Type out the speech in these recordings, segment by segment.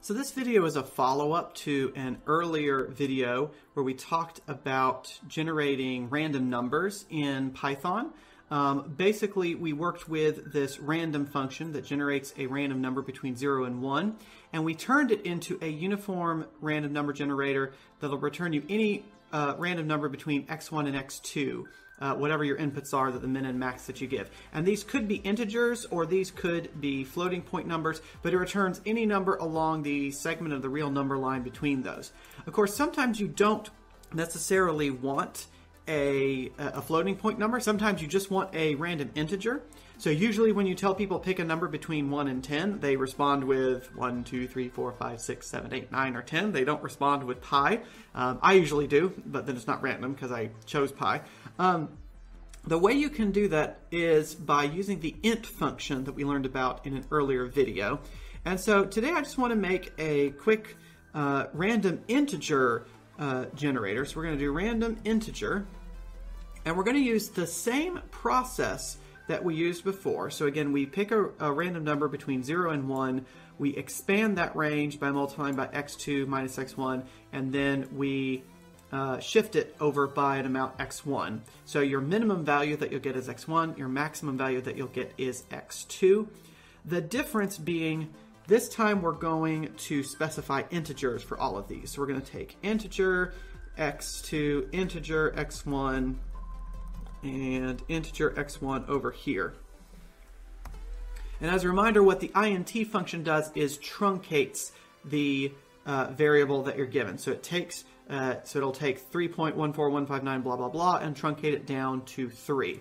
So this video is a follow-up to an earlier video where we talked about generating random numbers in Python. Basically, we worked with this random function that generates a random number between 0 and 1, and we turned it into a uniform random number generator that'll return you any random number between x1 and x2, whatever your inputs are, that the min and max that you give. And these could be integers or these could be floating point numbers, but it returns any number along the segment of the real number line between those. Of course, sometimes you don't necessarily want a floating point number. Sometimes you just want a random integer. So usually when you tell people pick a number between 1 and 10, they respond with 1, 2, 3, 4, 5, 6, 7, 8, 9, or 10. They don't respond with pi. I usually do, but then it's not random because I chose pi. The way you can do that is by using the int function that we learned about in an earlier video. And so today I just want to make a quick random integer generator. So we're going to do random integer. And we're going to use the same process that we used before. So again, we pick a random number between 0 and 1. We expand that range by multiplying by x2 minus x1, and then we shift it over by an amount x1. So your minimum value that you'll get is x1. Your maximum value that you'll get is x2. The difference being, this time we're going to specify integers for all of these. So we're going to take integer, x2, integer, x1, and integer x1 over here. And as a reminder, what the int function does is truncates the variable that you're given. So it takes, so it'll take 3.14159 blah blah blah and truncate it down to 3.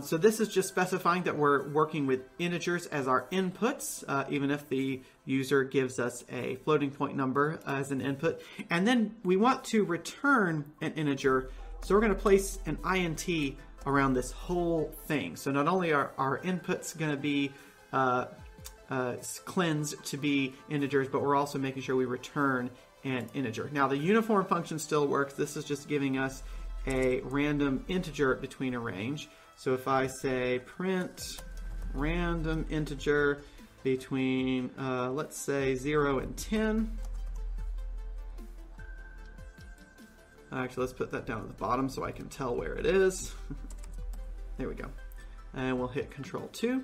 So this is just specifying that we're working with integers as our inputs, even if the user gives us a floating point number as an input. And then we want to return an integer. So we're going to place an int around this whole thing. So not only are our inputs going to be cleansed to be integers, but we're also making sure we return an integer. Now the uniform function still works. This is just giving us a random integer between a range. So if I say print random integer between, let's say 0 and 10. Actually, let's put that down at the bottom so I can tell where it is. There we go. And we'll hit Control-2.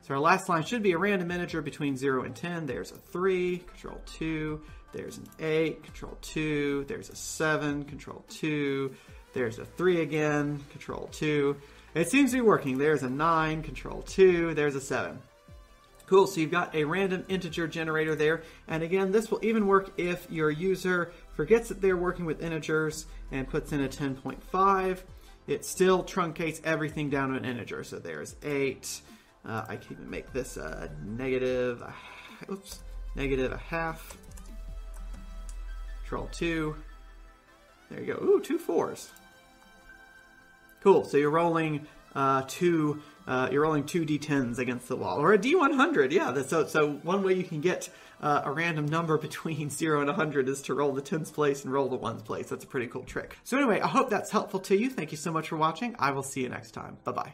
So our last line should be a random integer between 0 and 10. There's a 3, Control-2. There's an 8, Control-2. There's a 7, Control-2. There's a 3 again, Control-2. It seems to be working. There's a 9, Control-2. There's a 7. Cool, so you've got a random integer generator there. And again, this will even work if your user forgets that they're working with integers and puts in a 10.5. It still truncates everything down to an integer. So there's 8. I can even make this a negative, negative a half. Control-2. There you go. Ooh, 2 fours. Cool. So you're rolling two d10s against the wall, or a d100. Yeah. So one way you can get a random number between 0 and 100 is to roll the tens place and roll the ones place. That's a pretty cool trick. So anyway, I hope that's helpful to you. Thank you so much for watching. I will see you next time. Bye bye.